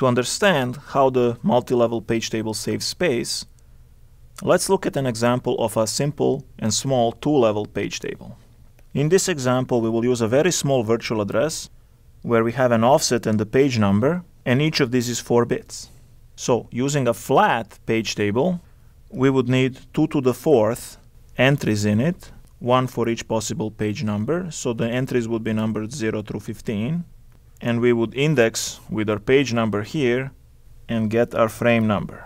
To understand how the multi-level page table saves space, let's look at an example of a simple and small two-level page table. In this example, we will use a very small virtual address where we have an offset and the page number, and each of these is 4 bits. So using a flat page table, we would need 2^4 entries in it, one for each possible page number. So the entries would be numbered 0 through 15. And we would index with our page number here and get our frame number.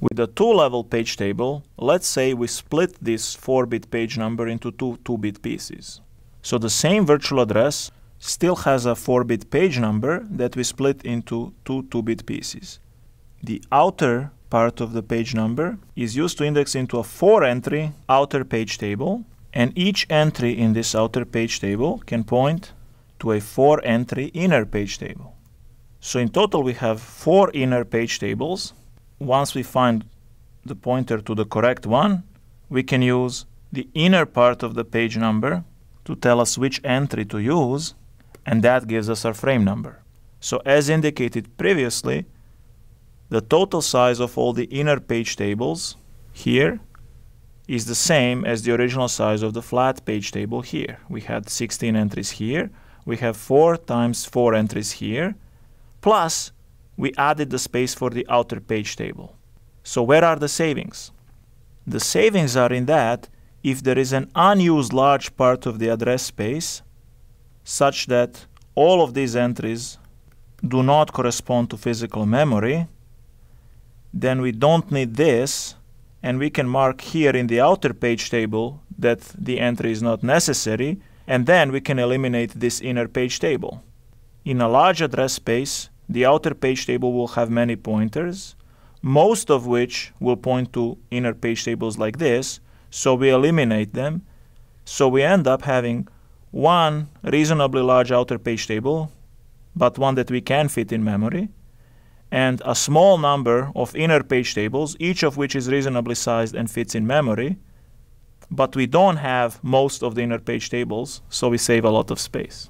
With a two-level page table, let's say we split this 4-bit page number into two 2-bit pieces. So the same virtual address still has a 4-bit page number that we split into two 2-bit pieces. The outer part of the page number is used to index into a 4-entry outer page table, and each entry in this outer page table can point to a 4-entry inner page table. So in total we have 4 inner page tables. Once we find the pointer to the correct one, we can use the inner part of the page number to tell us which entry to use, and that gives us our frame number. So as indicated previously, the total size of all the inner page tables here is the same as the original size of the flat page table here. We had 16 entries here. We have 4 times 4 entries here, plus we added the space for the outer page table. So where are the savings? The savings are in that if there is an unused large part of the address space, such that all of these entries do not correspond to physical memory, then we don't need this, and we can mark here in the outer page table that the entry is not necessary, and then we can eliminate this inner page table. In a large address space, the outer page table will have many pointers, most of which will point to inner page tables like this, so we eliminate them. So we end up having one reasonably large outer page table, but one that we can fit in memory, and a small number of inner page tables, each of which is reasonably sized and fits in memory, but we don't have most of the inner page tables, so we save a lot of space.